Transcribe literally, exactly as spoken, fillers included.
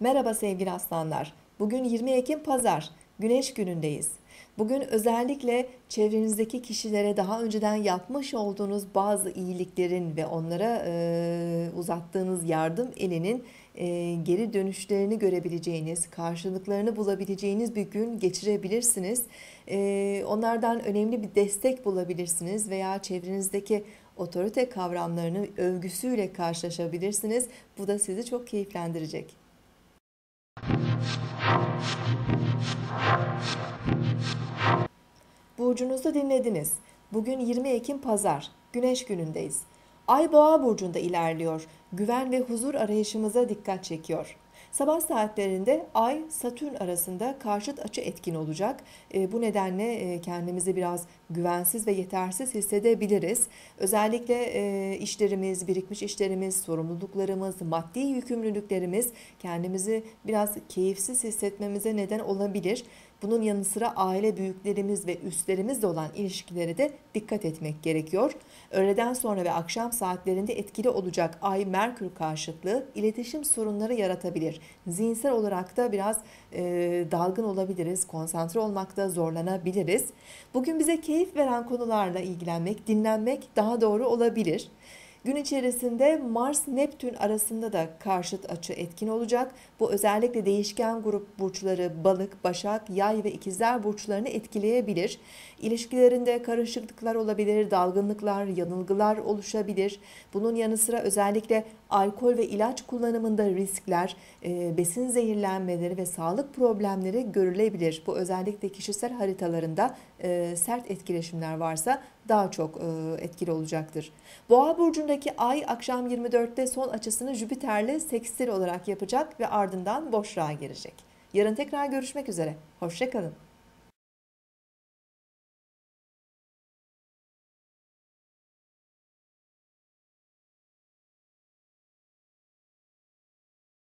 Merhaba sevgili aslanlar. Bugün yirmi Ekim Pazar, Güneş günündeyiz. Bugün özellikle çevrenizdeki kişilere daha önceden yapmış olduğunuz bazı iyiliklerin ve onlara e, uzattığınız yardım elinin e, geri dönüşlerini görebileceğiniz, karşılıklarını bulabileceğiniz bir gün geçirebilirsiniz. E, onlardan önemli bir destek bulabilirsiniz veya çevrenizdeki otorite kavramlarının övgüsüyle karşılaşabilirsiniz. Bu da sizi çok keyiflendirecek. Burcunuzu dinlediniz. Bugün yirmi Ekim Pazar, Güneş günündeyiz. Ay Boğa burcunda ilerliyor. Güven ve huzur arayışımıza dikkat çekiyor. Sabah saatlerinde Ay Satürn arasında karşıt açı etkin olacak. E, bu nedenle e, kendimizi biraz güvensiz ve yetersiz hissedebiliriz. Özellikle e, işlerimiz, birikmiş işlerimiz, sorumluluklarımız, maddi yükümlülüklerimiz kendimizi biraz keyifsiz hissetmemize neden olabilir. Bunun yanı sıra aile büyüklerimiz ve üstlerimizle olan ilişkilere de dikkat etmek gerekiyor. Öğleden sonra ve akşam saatlerinde etkili olacak Ay-Merkür karşıtlığı iletişim sorunları yaratabilir. Zihinsel olarak da biraz e, dalgın olabiliriz, konsantre olmakta zorlanabiliriz. Bugün bize keyif veren konularla ilgilenmek, dinlenmek daha doğru olabilir. Gün içerisinde Mars-Neptün arasında da karşıt açı etkin olacak. Bu özellikle değişken grup burçları Balık, Başak, Yay ve İkizler burçlarını etkileyebilir. İlişkilerinde karışıklıklar olabilir, dalgınlıklar, yanılgılar oluşabilir. Bunun yanı sıra özellikle alkol ve ilaç kullanımında riskler, besin zehirlenmeleri ve sağlık problemleri görülebilir. Bu özellikle kişisel haritalarında sert etkileşimler varsa daha çok etkili olacaktır. Boğa burcundaki Ay akşam yirmi dörtte son açısını Jüpiter'le sekstil olarak yapacak ve ardından boşluğa girecek. Yarın tekrar görüşmek üzere. Hoşça kalın.